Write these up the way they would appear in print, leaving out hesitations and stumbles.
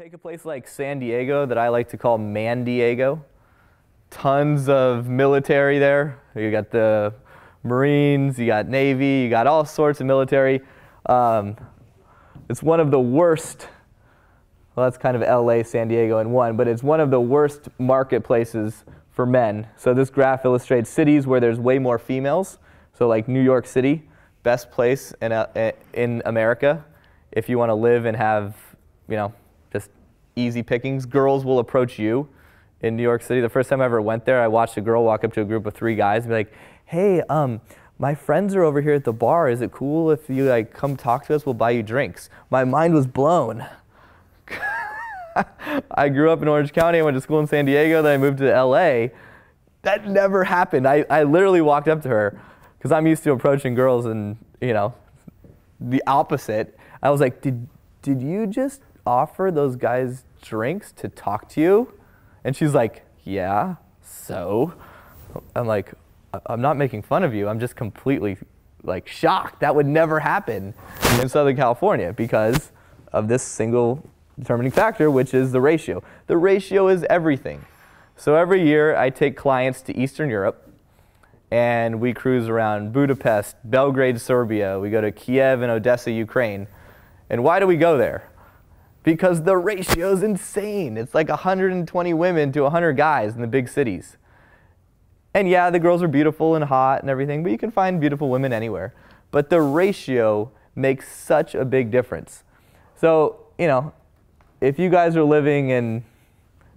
Take a place like San Diego that I like to call Man Diego. Tons of military there. You got the Marines, you got Navy, you got all sorts of military. It's one of the worst, well, that's kind of LA, San Diego in one, but it's one of the worst marketplaces for men. So this graph illustrates cities where there's way more females. So like New York City, best place in America if you want to live and have, you know, just easy pickings. Girls will approach you in New York City. The first time I ever went there, I watched a girl walk up to a group of three guys and be like, hey, my friends are over here at the bar. Is it cool if you like come talk to us? We'll buy you drinks. My mind was blown. I grew up in Orange County. I went to school in San Diego. Then I moved to LA. That never happened. I literally walked up to her because I'm used to approaching girls and, you know, the opposite. I was like, did you just offer those guys drinks to talk to you? And she's like, yeah, so? I'm like, I'm not making fun of you. I'm just completely like shocked. That would never happen in Southern California because of this single determining factor, which is the ratio. The ratio is everything. So every year I take clients to Eastern Europe and we cruise around Budapest, Belgrade, Serbia. We go to Kiev and Odessa, Ukraine. And why do we go there? Because the ratio is insane. It's like 120 women to 100 guys in the big cities. And yeah, the girls are beautiful and hot and everything, but you can find beautiful women anywhere. But the ratio makes such a big difference. So, you know, if you guys are living in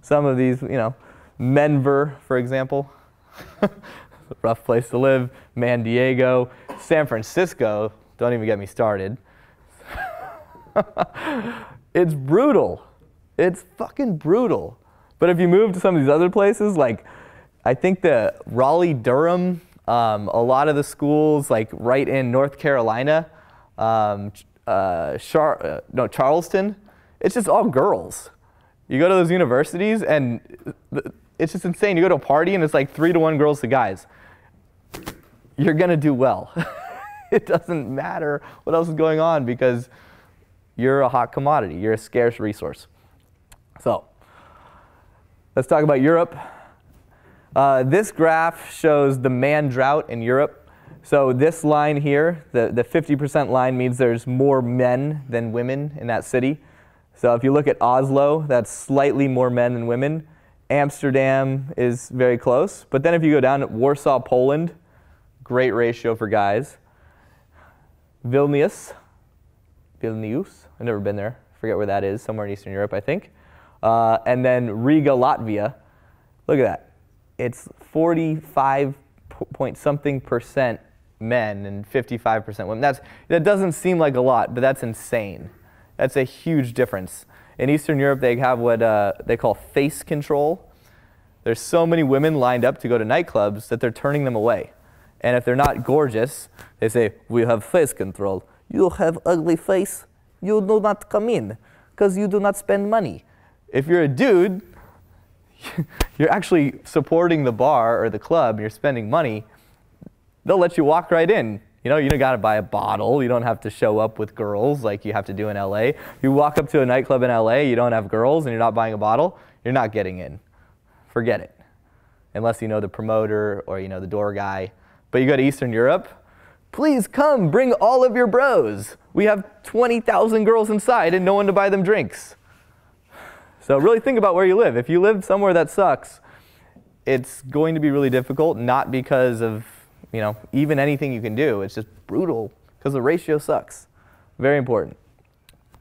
some of these, you know, Denver, for example, a rough place to live, Man Diego, San Francisco, don't even get me started. It's brutal. It's fucking brutal. But if you move to some of these other places, like I think the Raleigh-Durham, a lot of the schools, like right in North Carolina, Charleston, it's just all girls. You go to those universities and it's just insane. You go to a party and it's like 3-to-1 girls to guys. You're gonna do well. It doesn't matter what else is going on because you're a hot commodity. You're a scarce resource. So let's talk about Europe. This graph shows the man drought in Europe. So this line here, the 50% line, means there's more men than women in that city. So if you look at Oslo, that's slightly more men than women. Amsterdam is very close. But then if you go down to Warsaw, Poland, great ratio for guys. Vilnius, I've never been there. I forget where that is, somewhere in Eastern Europe, I think. And then Riga, Latvia. Look at that. It's 45-point-something% men and 55% women. That doesn't seem like a lot, but that's insane. That's a huge difference. In Eastern Europe, they have what they call face control. There's so many women lined up to go to nightclubs that they're turning them away. And if they're not gorgeous, they say, we have face control. You have ugly face, you do not come in, because you do not spend money. If you're a dude, you're actually supporting the bar or the club, and you're spending money, they'll let you walk right in. You know, you don't gotta buy a bottle, you don't have to show up with girls like you have to do in LA. You walk up to a nightclub in LA, you don't have girls and you're not buying a bottle, you're not getting in. Forget it. Unless you know the promoter or you know the door guy. But you go to Eastern Europe, please come, bring all of your bros. We have 20,000 girls inside and no one to buy them drinks. So really think about where you live. If you live somewhere that sucks, it's going to be really difficult, not because of, you know, even anything you can do. It's just brutal because the ratio sucks. Very important.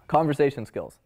Conversation skills.